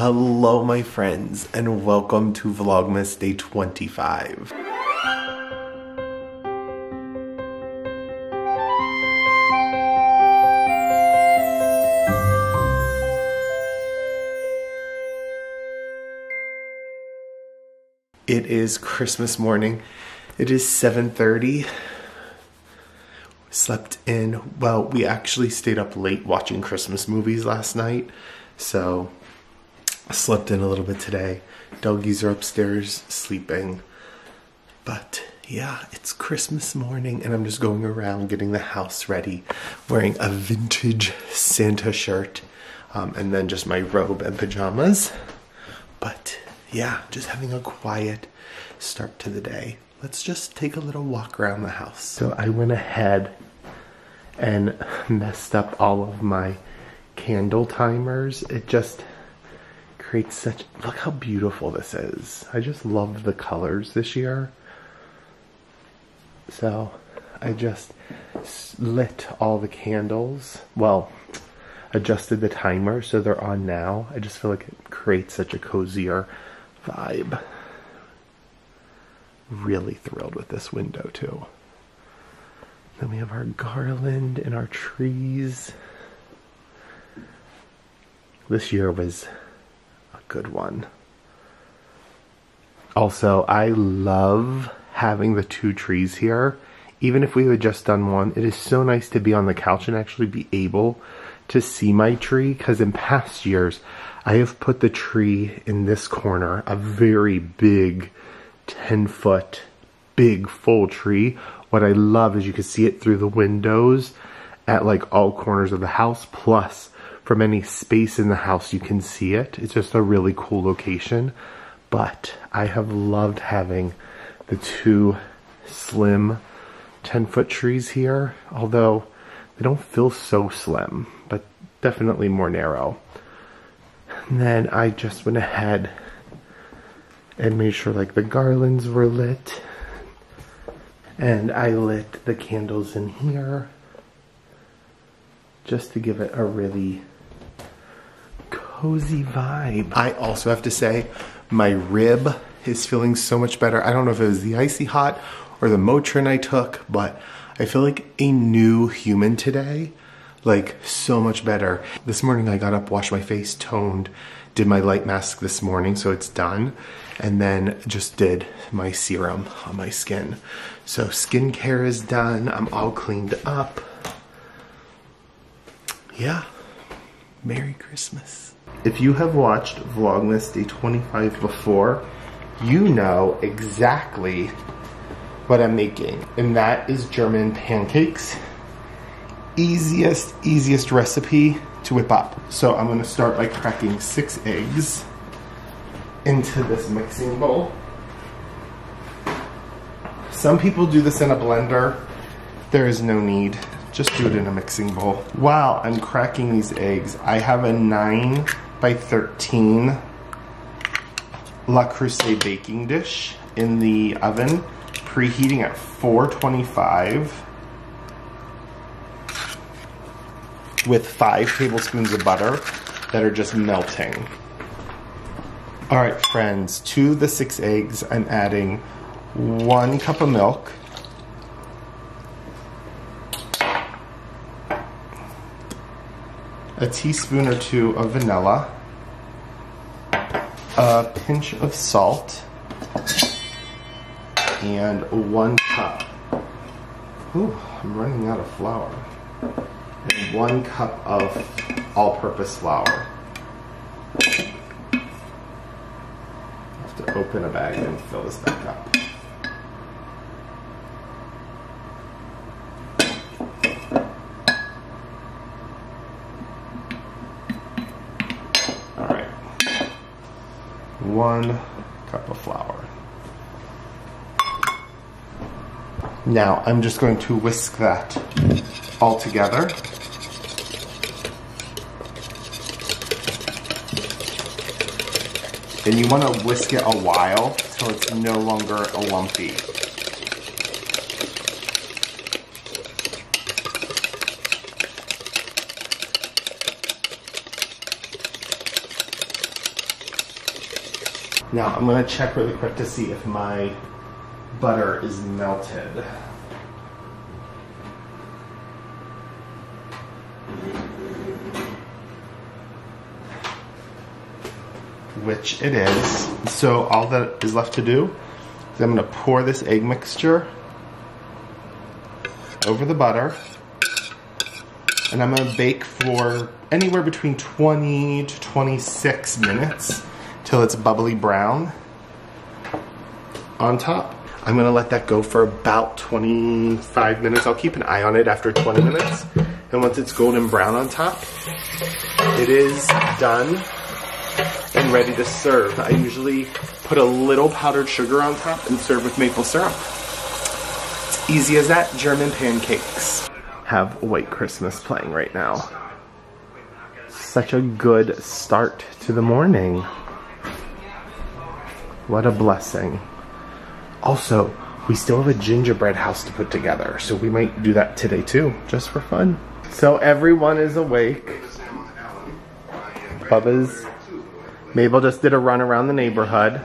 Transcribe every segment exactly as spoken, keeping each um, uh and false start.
Hello my friends, and welcome to Vlogmas day twenty-five. It is Christmas morning. It is seven thirty. Slept in. Well, we actually stayed up late watching Christmas movies last night, so I slept in a little bit today. Doggies are upstairs sleeping. But yeah, it's Christmas morning and I'm just going around getting the house ready, wearing a vintage Santa shirt um, and then just my robe and pajamas. But yeah, just having a quiet start to the day. Let's just take a little walk around the house. So I went ahead and messed up all of my candle timers. It just creates such, look how beautiful this is. I just love the colors this year. So I just lit all the candles. Well, adjusted the timer so they're on now. I just feel like it creates such a cozier vibe. Really thrilled with this window too. Then we have our garland and our trees. This year was a good one. Also, I love having the two trees here. Even if we had just done one, it is so nice to be on the couch and actually be able to see my tree, because in past years, I have put the tree in this corner, a very big ten foot big full tree. What I love is you can see it through the windows at like all corners of the house, plus from any space in the house you can see it. It's just a really cool location, but I have loved having the two slim ten foot trees here, although they don't feel so slim, but definitely more narrow. And then I just went ahead and made sure like the garlands were lit, and I lit the candles in here just to give it a really cozy vibe. I also have to say my rib is feeling so much better. I don't know if it was the Icy Hot or the Motrin I took, but I feel like a new human today, like so much better. This morning I got up, washed my face, toned, did my light mask this morning, so it's done, and then just did my serum on my skin. So skincare is done, I'm all cleaned up. Yeah, Merry Christmas. If you have watched Vlogmas Day twenty-five before, you know exactly what I'm making, and that is German pancakes. Easiest, easiest recipe to whip up. So I'm gonna start by cracking six eggs into this mixing bowl. Some people do this in a blender. There is no need. Just do it in a mixing bowl. While I'm cracking these eggs, I have a nine by thirteen La Creuset baking dish in the oven, preheating at four twenty-five. With five tablespoons of butter that are just melting. All right, friends, to the six eggs, I'm adding one cup of milk, a teaspoon or two of vanilla, a pinch of salt, and one cup. Ooh, I'm running out of flour. And one cup of all-purpose flour. I have to open a bag and fill this back up. All right, one cup of flour. Now I'm just going to whisk that all together. And you want to whisk it a while till it's no longer a lumpy. Now I'm gonna check really quick to see if my butter is melted. Which it is. So all that is left to do is I'm gonna pour this egg mixture over the butter, and I'm gonna bake for anywhere between twenty to twenty-six minutes till it's bubbly brown on top. I'm gonna let that go for about twenty-five minutes. I'll keep an eye on it after twenty minutes. And once it's golden brown on top, it is done and ready to serve. I usually put a little powdered sugar on top and serve with maple syrup. It's easy as that, German pancakes. Have White Christmas playing right now. Such a good start to the morning. What a blessing. Also, we still have a gingerbread house to put together, so we might do that today too, just for fun. So everyone is awake. Bubba's, Mabel just did a run around the neighborhood.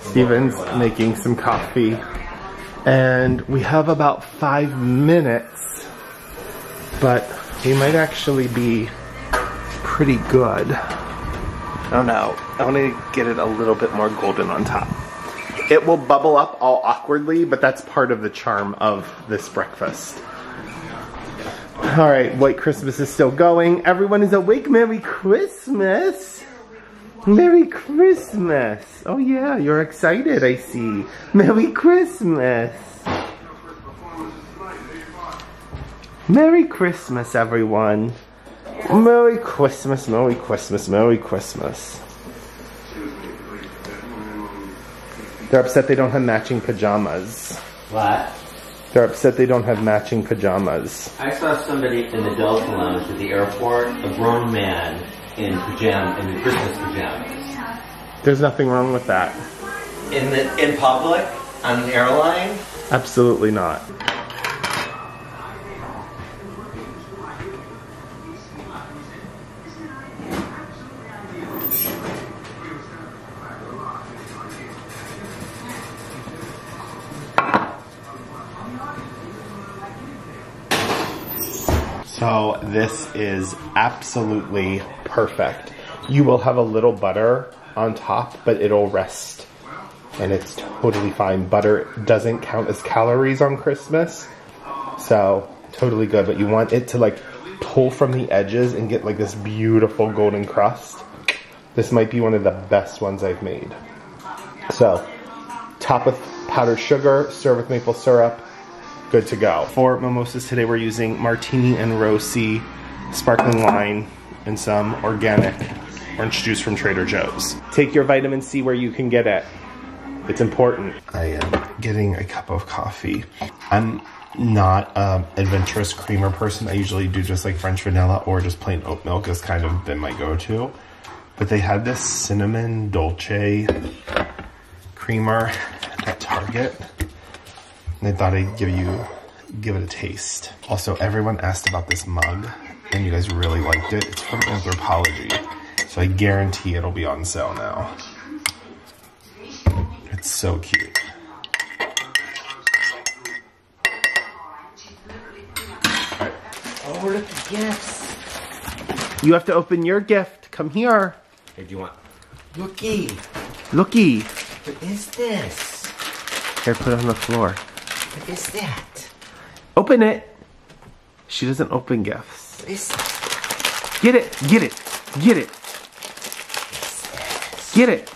Steven's making some coffee. And we have about five minutes, but we might actually be pretty good. I don't know. I want to get it a little bit more golden on top. It will bubble up all awkwardly, but that's part of the charm of this breakfast. All right, White Christmas is still going. Everyone is awake. Merry Christmas. Merry Christmas. Oh yeah, you're excited, I see. Merry Christmas. Merry Christmas, everyone. Merry Christmas, Merry Christmas, Merry Christmas. They're upset they don't have matching pajamas. What? They're upset they don't have matching pajamas. I saw somebody in the Delta Lounge at the airport, a grown man in pajamas, in Christmas pajamas. There's nothing wrong with that. In the, in public? On an airline? Absolutely not. So this is absolutely perfect. You will have a little butter on top, but it'll rest. And it's totally fine. Butter doesn't count as calories on Christmas. So totally good, but you want it to like pull from the edges and get like this beautiful golden crust. This might be one of the best ones I've made. So top with powdered sugar, serve with maple syrup. Good to go. For mimosas today, we're using Martini and Rossi, sparkling wine, and some organic orange juice from Trader Joe's. Take your vitamin C where you can get it. It's important. I am getting a cup of coffee. I'm not an adventurous creamer person. I usually do just like French vanilla or just plain oat milk has kind of been my go-to. But they had this cinnamon dolce creamer at Target. And I thought I'd give you, give it a taste. Also, everyone asked about this mug, and you guys really liked it. It's from Anthropologie, so I guarantee it'll be on sale now. It's so cute. All right. Oh, look at the gifts. You have to open your gift. Come here. Hey, do you want? Looky. Looky. What is this? Here, put it on the floor. What is that? Open it. She doesn't open gifts. What is that? Get it, get it, get it. What is this? Get it.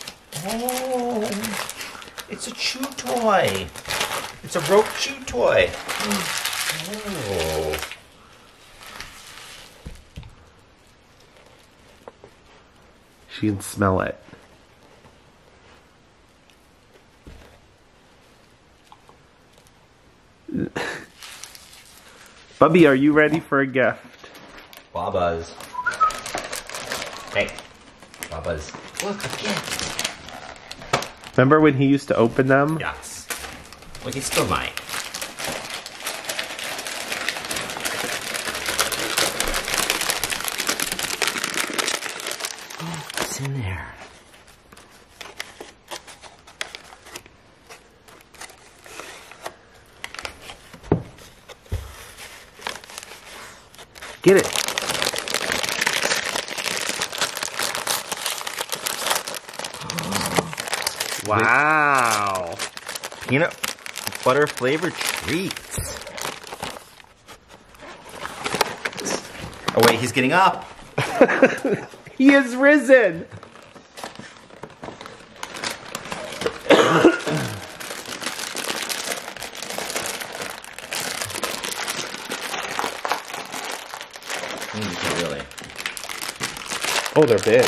Oh, it's a chew toy. It's a rope chew toy. Oh. She can smell it. Bubby, are you ready for a gift? Baba's. Hey, Baba's. Look, a gift. Remember when he used to open them? Yes. Well, he still might. Oh, what's in there? Get it. Wow. Peanut butter flavored treats. Oh wait, he's getting up. He has risen. Oh, they're big.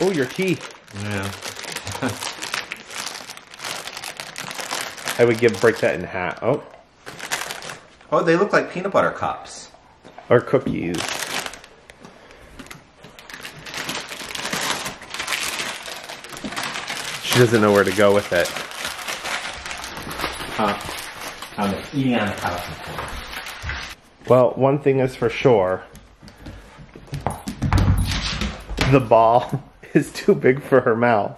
Oh, your teeth. Yeah. I would give break that in half. Oh. Oh, they look like peanut butter cups. Or cookies. She doesn't know where to go with it. Huh. I'm eating on the couch. Well, one thing is for sure. The ball is too big for her mouth.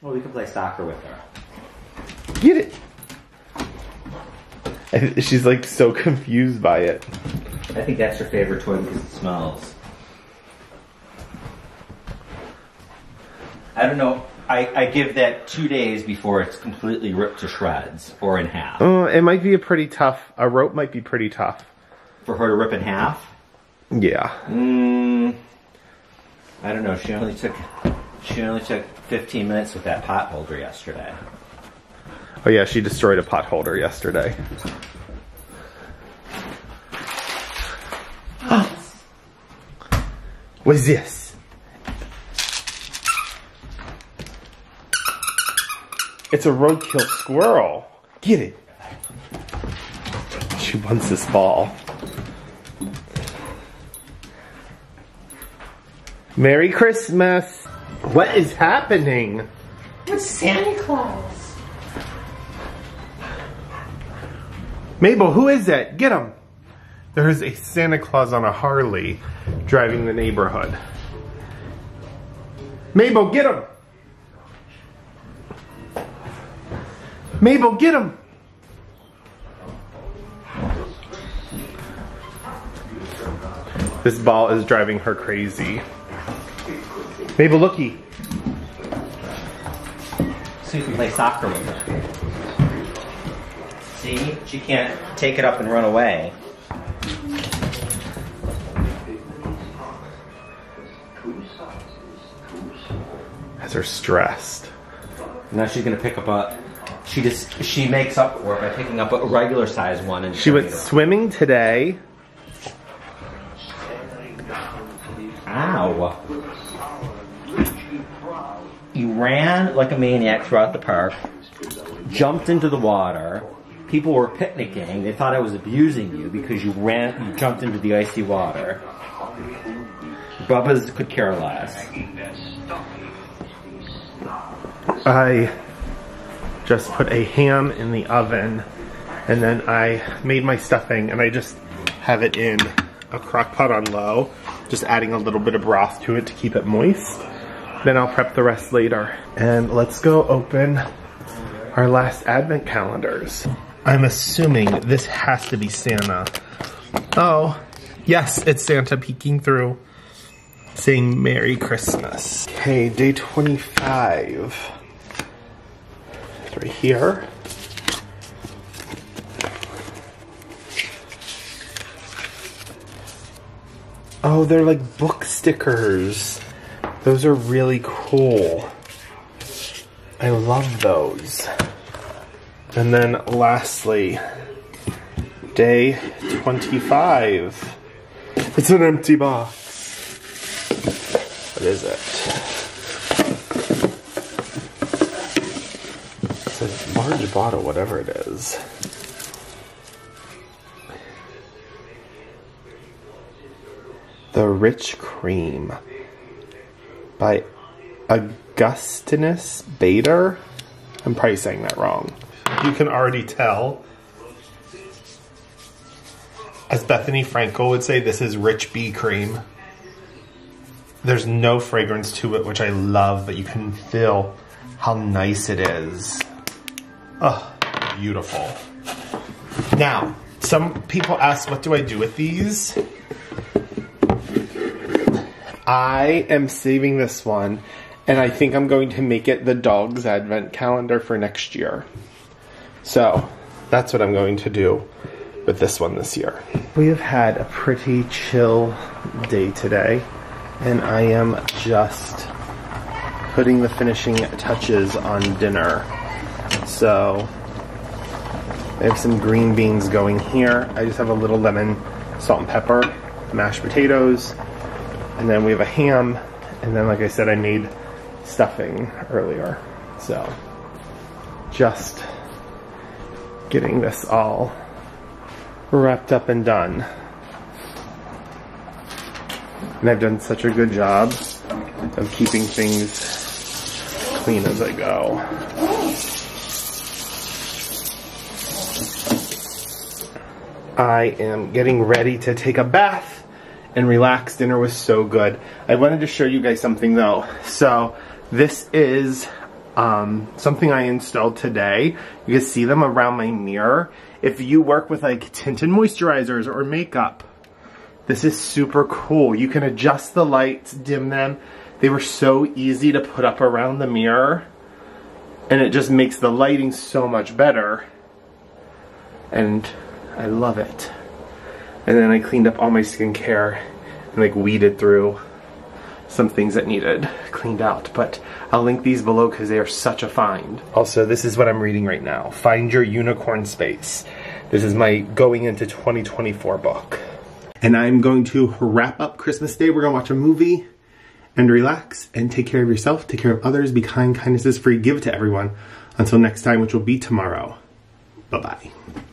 Well, we can play soccer with her. Get it. And she's like so confused by it. I think that's her favorite toy because it smells. I don't know. I, I give that two days before it's completely ripped to shreds or in half. Oh, it might be a pretty tough. A rope might be pretty tough. For her to rip in half? Yeah. Mm, I don't know. She only took she only took fifteen minutes with that pot holder yesterday. Oh yeah, she destroyed a pot holder yesterday. Yes. What is this? It's a roadkill squirrel. Get it. She wants this ball. Merry Christmas! What is happening? It's Santa Claus. Mabel, who is that? Get him! There is a Santa Claus on a Harley driving the neighborhood. Mabel, get him! Mabel, get him! This ball is driving her crazy. Mabel, looky. So you can play soccer with her. See? She can't take it up and run away. Has her stressed. Now she's gonna pick up a... She just... She makes up for it by picking up a regular size one and... She went swimming today. Ow. You ran like a maniac throughout the park, jumped into the water. People were picnicking. They thought I was abusing you because you ran, you jumped into the icy water. Bubba's could care less. I just put a ham in the oven and then I made my stuffing and I just have it in a crock pot on low, just adding a little bit of broth to it to keep it moist. Then I'll prep the rest later. And let's go open our last advent calendars. I'm assuming this has to be Santa. Oh, yes, it's Santa peeking through, saying Merry Christmas. Okay, day twenty-five. It's right here. Oh, they're like book stickers. Those are really cool. I love those. And then lastly, day twenty-five. It's an empty box. What is it? It says large bottle, whatever it is. The Rich Cream. By Augustinus Bader? I'm probably saying that wrong. You can already tell. As Bethany Frankel would say, this is rich bee cream. There's no fragrance to it, which I love, but you can feel how nice it is. Oh, beautiful. Now, some people ask, what do I do with these? I am saving this one, and I think I'm going to make it the dog's advent calendar for next year. So, that's what I'm going to do with this one this year. We have had a pretty chill day today, and I am just putting the finishing touches on dinner. So, I have some green beans going here. I just have a little lemon, salt and pepper, mashed potatoes, and then we have a ham, and then like I said, I made stuffing earlier. So, just getting this all wrapped up and done. And I've done such a good job of keeping things clean as I go. I am getting ready to take a bath and relax. Dinner was so good. I wanted to show you guys something though. So this is um, something I installed today. You can see them around my mirror. If you work with like tinted moisturizers or makeup, this is super cool. You can adjust the lights, dim them. They were so easy to put up around the mirror, and it just makes the lighting so much better. And I love it. And then I cleaned up all my skincare and like weeded through some things that needed cleaned out, but I'll link these below because they are such a find. Also, this is what I'm reading right now. Find Your Unicorn Space. This is my going into twenty twenty-four book. And I'm going to wrap up Christmas Day. We're gonna watch a movie and relax and take care of yourself, take care of others, be kind, kindness is free, give it to everyone. Until next time, which will be tomorrow. Bye-bye.